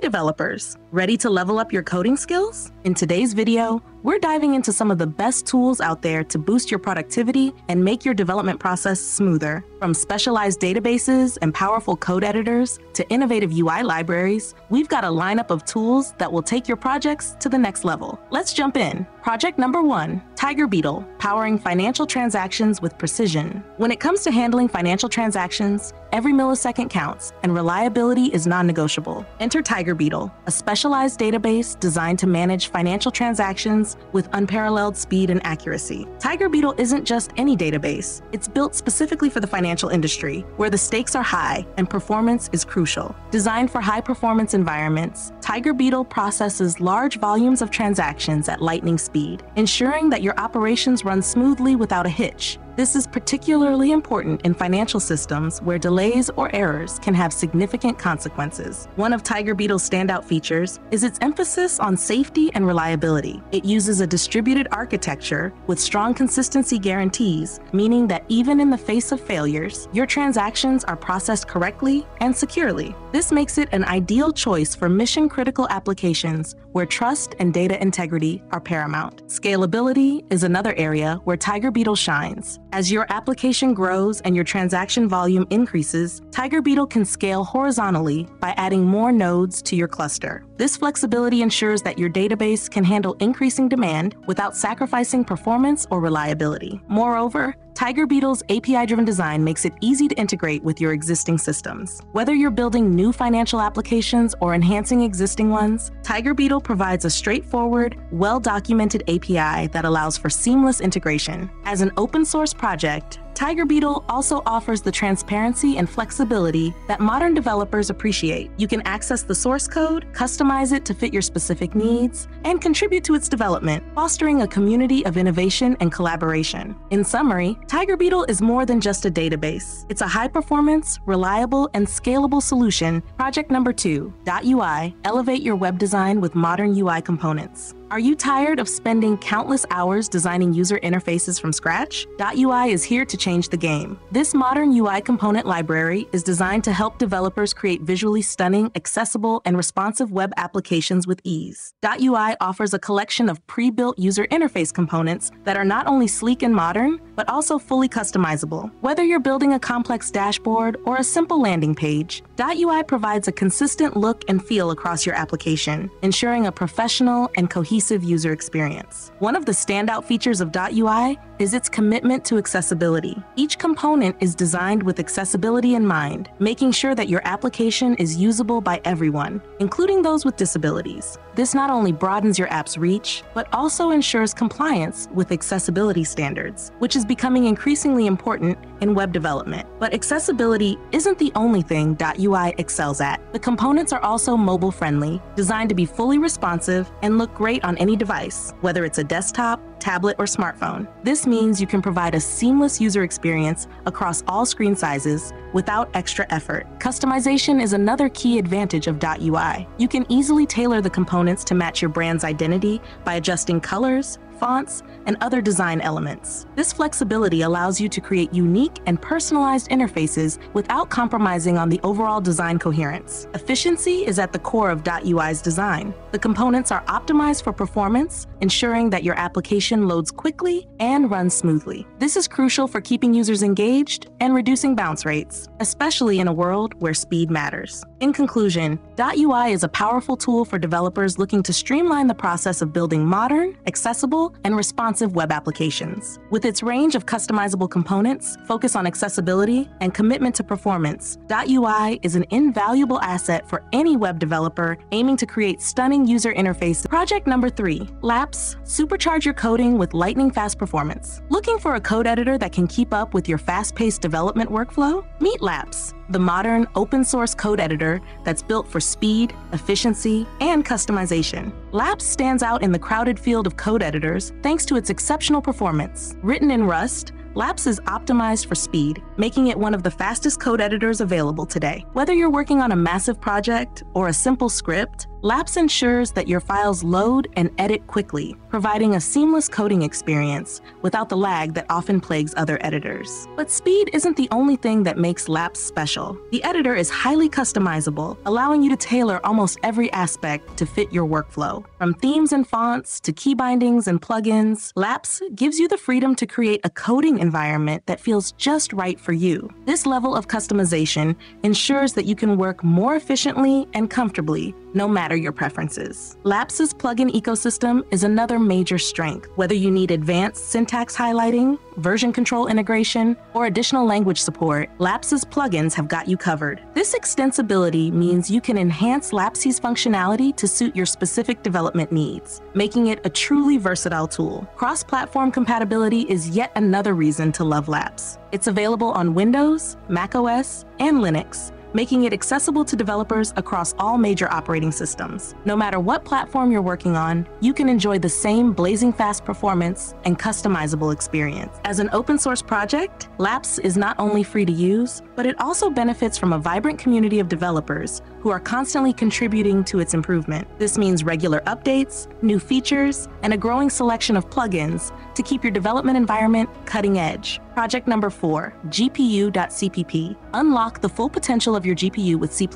developers! Ready to level up your coding skills? In today's video, we're diving into some of the best tools out there to boost your productivity and make your development process smoother. From specialized databases and powerful code editors to innovative UI libraries, we've got a lineup of tools that will take your projects to the next level. Let's jump in. Project number 1, TigerBeetle, powering financial transactions with precision. When it comes to handling financial transactions, every millisecond counts, and reliability is non-negotiable. Enter TigerBeetle, a specialized database designed to manage financial transactions with unparalleled speed and accuracy. TigerBeetle isn't just any database. It's built specifically for the financial industry, where the stakes are high and performance is crucial. Designed for high-performance environments, TigerBeetle processes large volumes of transactions at lightning speed, ensuring that your operations run smoothly without a hitch. This is particularly important in financial systems where delays or errors can have significant consequences. One of TigerBeetle's standout features is its emphasis on safety and reliability. It uses a distributed architecture with strong consistency guarantees, meaning that even in the face of failures, your transactions are processed correctly and securely. This makes it an ideal choice for mission-critical applications where trust and data integrity are paramount. Scalability is another area where TigerBeetle shines. As your application grows and your transaction volume increases, TigerBeetle can scale horizontally by adding more nodes to your cluster. This flexibility ensures that your database can handle increasing demand without sacrificing performance or reliability. Moreover, TigerBeetle's API-driven design makes it easy to integrate with your existing systems. Whether you're building new financial applications or enhancing existing ones, TigerBeetle provides a straightforward, well-documented API that allows for seamless integration. As an open-source project, TigerBeetle also offers the transparency and flexibility that modern developers appreciate. You can access the source code, customize it to fit your specific needs, and contribute to its development, fostering a community of innovation and collaboration. In summary, TigerBeetle is more than just a database. It's a high-performance, reliable, and scalable solution. Project number 2, dotUI, elevate your web design with modern UI components. Are you tired of spending countless hours designing user interfaces from scratch? dotUI is here to change the game. This modern UI component library is designed to help developers create visually stunning, accessible, and responsive web applications with ease. dotUI offers a collection of pre-built user interface components that are not only sleek and modern, but also fully customizable. Whether you're building a complex dashboard or a simple landing page, dotUI provides a consistent look and feel across your application, ensuring a professional and cohesive user experience. One of the standout features of dotUI is its commitment to accessibility. Each component is designed with accessibility in mind, making sure that your application is usable by everyone, including those with disabilities. This not only broadens your app's reach, but also ensures compliance with accessibility standards, which is becoming increasingly important in web development. But accessibility isn't the only thing dotUI excels at. The components are also mobile-friendly, designed to be fully responsive and look great on any device, whether it's a desktop, tablet, or smartphone. This means you can provide a seamless user experience across all screen sizes without extra effort. Customization is another key advantage of dotUI. You can easily tailor the components to match your brand's identity by adjusting colors, fonts, and other design elements. This flexibility allows you to create unique and personalized interfaces without compromising on the overall design coherence. Efficiency is at the core of dotUI's design. The components are optimized for performance, ensuring that your application loads quickly and runs smoothly. This is crucial for keeping users engaged and reducing bounce rates, especially in a world where speed matters. In conclusion, dotUI is a powerful tool for developers looking to streamline the process of building modern, accessible, and responsive web applications. With its range of customizable components, focus on accessibility, and commitment to performance, dotUI is an invaluable asset for any web developer aiming to create stunning user interfaces. Project number 3, Lapce, supercharge your coding with lightning-fast performance. Looking for a code editor that can keep up with your fast-paced development workflow? Meet Lapce, the modern open-source code editor that's built for speed, efficiency, and customization. Lapce stands out in the crowded field of code editors thanks to its exceptional performance. Written in Rust, Lapce is optimized for speed, making it one of the fastest code editors available today. Whether you're working on a massive project or a simple script, Lapce ensures that your files load and edit quickly, providing a seamless coding experience without the lag that often plagues other editors. But speed isn't the only thing that makes Lapce special. The editor is highly customizable, allowing you to tailor almost every aspect to fit your workflow. From themes and fonts to key bindings and plugins, Lapce gives you the freedom to create a coding environment that feels just right for you. This level of customization ensures that you can work more efficiently and comfortably, no matter your preferences. Lapce's plugin ecosystem is another major strength. Whether you need advanced syntax highlighting, version control integration, or additional language support, Lapce's plugins have got you covered. This extensibility means you can enhance Lapce's functionality to suit your specific development needs, making it a truly versatile tool. Cross-platform compatibility is yet another reason to love Lapce. It's available on Windows, macOS, and Linux, making it accessible to developers across all major operating systems. No matter what platform you're working on, you can enjoy the same blazing fast performance and customizable experience. As an open source project, Lapce is not only free to use, but it also benefits from a vibrant community of developers who are constantly contributing to its improvement. This means regular updates, new features, and a growing selection of plugins to keep your development environment cutting edge. Project number 4, GPU.cpp. Unlock the full potential of your GPU with C++.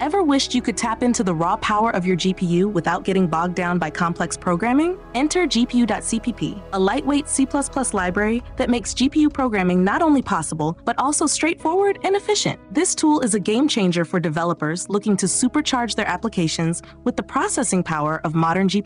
Ever wished you could tap into the raw power of your GPU without getting bogged down by complex programming? Enter GPU.cpp, a lightweight C++ library that makes GPU programming not only possible, but also straightforward and efficient. This tool is a game changer for developers looking to supercharge their applications with the processing power of modern GPUs.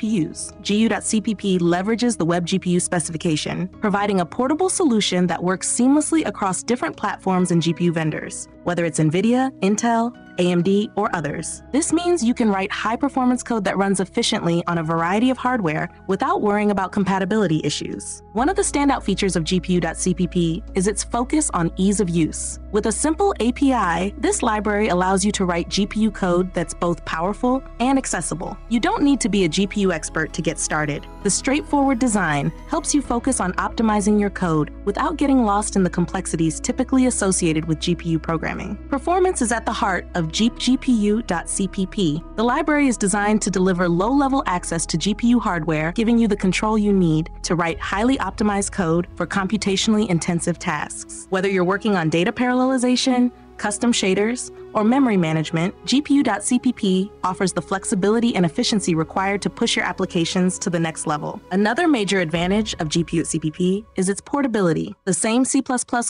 GPU.cpp leverages the WebGPU specification, providing a portable solution that works seamlessly across different platforms and GPU vendors, whether it's NVIDIA, Intel, AMD, or others. This means you can write high-performance code that runs efficiently on a variety of hardware without worrying about compatibility issues. One of the standout features of GPU.cpp is its focus on ease of use. With a simple API, this library allows you to write GPU code that's both powerful and accessible. You don't need to be a GPU expert to get started. The straightforward design helps you focus on optimizing your code without getting lost in the complexities typically associated with GPU programming. Performance is at the heart of GPU.cpp. The library is designed to deliver low-level access to GPU hardware, giving you the control you need to write highly optimized code for computationally intensive tasks. Whether you're working on data parallelization, custom shaders, or memory management, GPU.cpp offers the flexibility and efficiency required to push your applications to the next level. Another major advantage of GPU.cpp is its portability. The same C++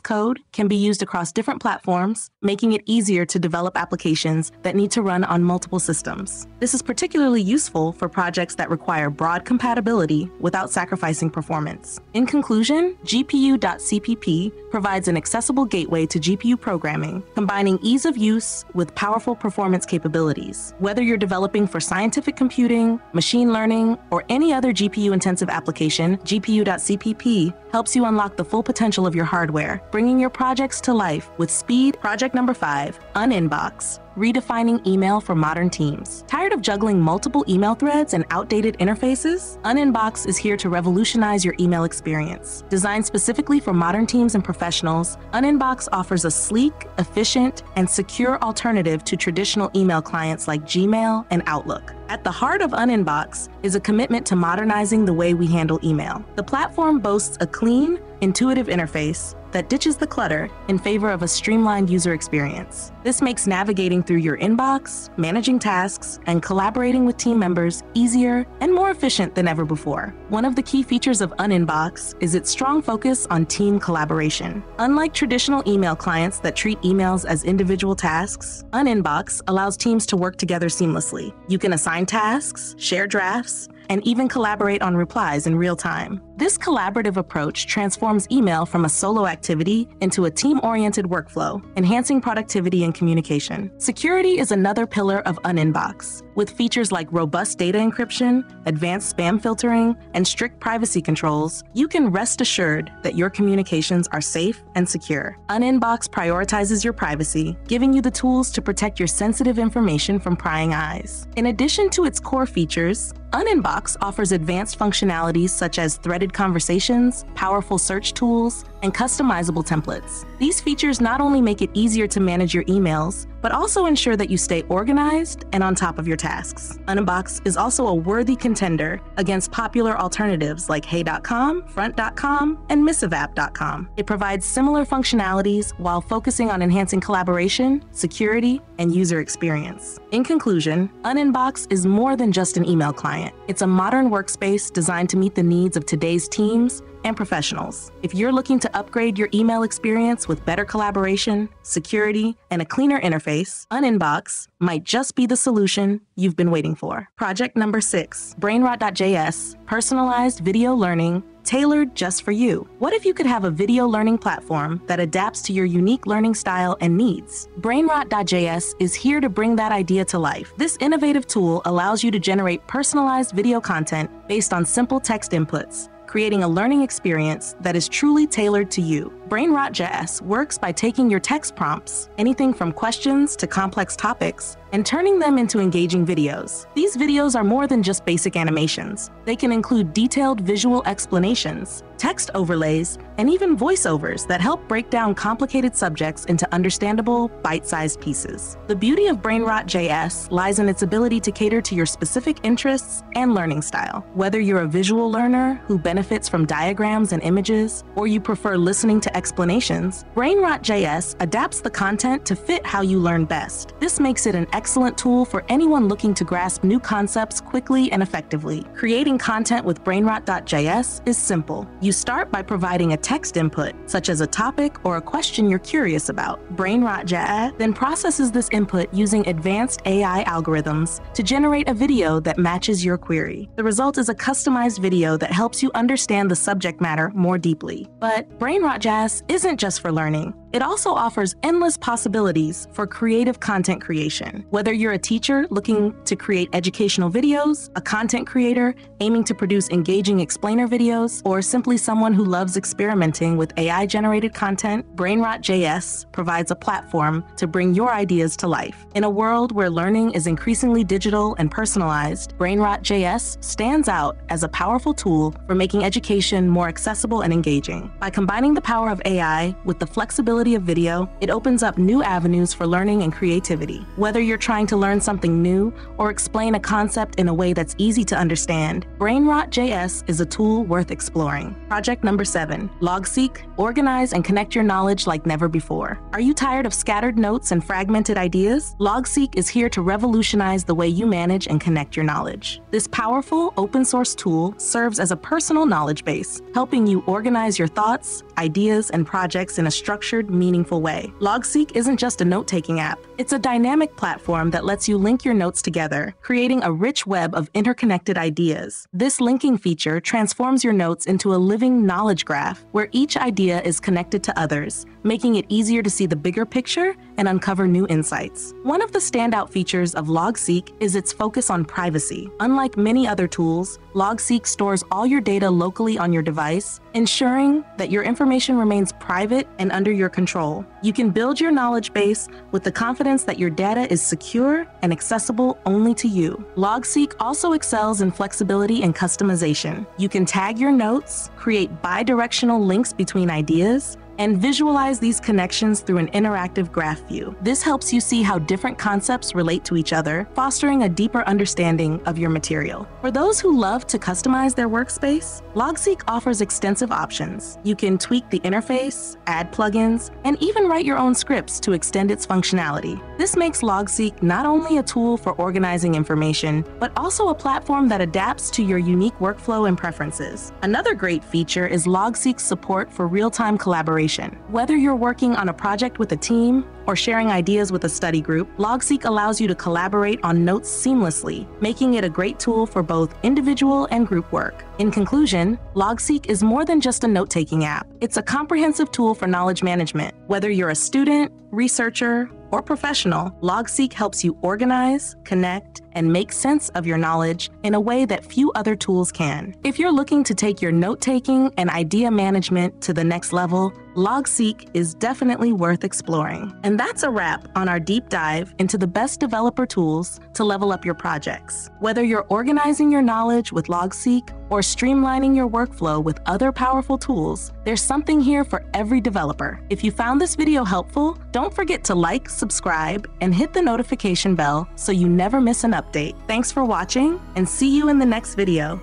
code can be used across different platforms, making it easier to develop applications that need to run on multiple systems. This is particularly useful for projects that require broad compatibility without sacrificing performance. In conclusion, GPU.cpp provides an accessible gateway to GPU programming, combining ease of use with powerful performance capabilities. Whether you're developing for scientific computing, machine learning, or any other GPU-intensive application, GPU.cpp helps you unlock the full potential of your hardware, bringing your projects to life with speed. Project number 5, Uninbox. Redefining email for modern teams. Tired of juggling multiple email threads and outdated interfaces? Uninbox is here to revolutionize your email experience. Designed specifically for modern teams and professionals, Uninbox offers a sleek, efficient, and secure alternative to traditional email clients like Gmail and Outlook. At the heart of Uninbox is a commitment to modernizing the way we handle email. The platform boasts a clean, intuitive interface that ditches the clutter in favor of a streamlined user experience. This makes navigating through your inbox, managing tasks, and collaborating with team members easier and more efficient than ever before. One of the key features of Uninbox is its strong focus on team collaboration. Unlike traditional email clients that treat emails as individual tasks, Uninbox allows teams to work together seamlessly. You can assign tasks, share drafts, and even collaborate on replies in real time. This collaborative approach transforms email from a solo activity into a team-oriented workflow, enhancing productivity and communication. Security is another pillar of Uninbox. With features like robust data encryption, advanced spam filtering, and strict privacy controls, you can rest assured that your communications are safe and secure. Uninbox prioritizes your privacy, giving you the tools to protect your sensitive information from prying eyes. In addition to its core features, Uninbox offers advanced functionalities such as threaded conversations, powerful search tools, and customizable templates. These features not only make it easier to manage your emails, but also ensure that you stay organized and on top of your tasks. Uninbox is also a worthy contender against popular alternatives like Hey.com, Front.com, and Missivapp.com. It provides similar functionalities while focusing on enhancing collaboration, security, and user experience. In conclusion, Uninbox is more than just an email client. It's a modern workspace designed to meet the needs of today's teams and professionals. If you're looking to upgrade your email experience with better collaboration, security, and a cleaner interface, Uninbox might just be the solution you've been waiting for. Project number 6, Brainrot.js, personalized video learning, tailored just for you. What if you could have a video learning platform that adapts to your unique learning style and needs? Brainrot.js is here to bring that idea to life. This innovative tool allows you to generate personalized video content based on simple text inputs, creating a learning experience that is truly tailored to you. Brainrot.js works by taking your text prompts, anything from questions to complex topics, and turning them into engaging videos. These videos are more than just basic animations. They can include detailed visual explanations, text overlays, and even voiceovers that help break down complicated subjects into understandable, bite-sized pieces. The beauty of Brainrot.js lies in its ability to cater to your specific interests and learning style. Whether you're a visual learner who benefits from diagrams and images, or you prefer listening to explanations, Brainrot.js adapts the content to fit how you learn best. This makes it an excellent tool for anyone looking to grasp new concepts quickly and effectively. Creating content with Brainrot.js is simple. You start by providing a text input, such as a topic or a question you're curious about. Brainrot.js then processes this input using advanced AI algorithms to generate a video that matches your query. The result is a customized video that helps you understand the subject matter more deeply. But Brainrot.js isn't just for learning. It also offers endless possibilities for creative content creation. Whether you're a teacher looking to create educational videos, a content creator aiming to produce engaging explainer videos, or simply someone who loves experimenting with AI-generated content, Brainrot.js provides a platform to bring your ideas to life. In a world where learning is increasingly digital and personalized, Brainrot.js stands out as a powerful tool for making education more accessible and engaging. By combining the power of AI with the flexibility of video, it opens up new avenues for learning and creativity. Whether you're trying to learn something new or explain a concept in a way that's easy to understand, Brainrot.js is a tool worth exploring. Project number 7, Logseq, organize and connect your knowledge like never before. Are you tired of scattered notes and fragmented ideas? Logseq is here to revolutionize the way you manage and connect your knowledge. This powerful open source tool serves as a personal knowledge base, helping you organize your thoughts, ideas, and projects in a structured, meaningful way. Logseq isn't just a note-taking app. It's a dynamic platform that lets you link your notes together, creating a rich web of interconnected ideas. This linking feature transforms your notes into a living knowledge graph where each idea is connected to others, making it easier to see the bigger picture and uncover new insights. One of the standout features of Logseq is its focus on privacy. Unlike many other tools, Logseq stores all your data locally on your device, ensuring that your information remains private and under your control. You can build your knowledge base with the confidence that your data is secure and accessible only to you. Logseq also excels in flexibility and customization. You can tag your notes, create bi-directional links between ideas, and visualize these connections through an interactive graph view. This helps you see how different concepts relate to each other, fostering a deeper understanding of your material. For those who love to customize their workspace, Logseq offers extensive options. You can tweak the interface, add plugins, and even write your own scripts to extend its functionality. This makes Logseq not only a tool for organizing information, but also a platform that adapts to your unique workflow and preferences. Another great feature is Logseq's support for real-time collaboration. Whether you're working on a project with a team or sharing ideas with a study group, Logseq allows you to collaborate on notes seamlessly, making it a great tool for both individual and group work. In conclusion, Logseq is more than just a note-taking app. It's a comprehensive tool for knowledge management. Whether you're a student, researcher, or professional, Logseq helps you organize, connect, and make sense of your knowledge in a way that few other tools can. If you're looking to take your note-taking and idea management to the next level, Logseq is definitely worth exploring. And And that's a wrap on our deep dive into the best developer tools to level up your projects. Whether you're organizing your knowledge with Logseq or streamlining your workflow with other powerful tools, there's something here for every developer. If you found this video helpful, don't forget to like, subscribe, and hit the notification bell so you never miss an update. Thanks for watching, and see you in the next video.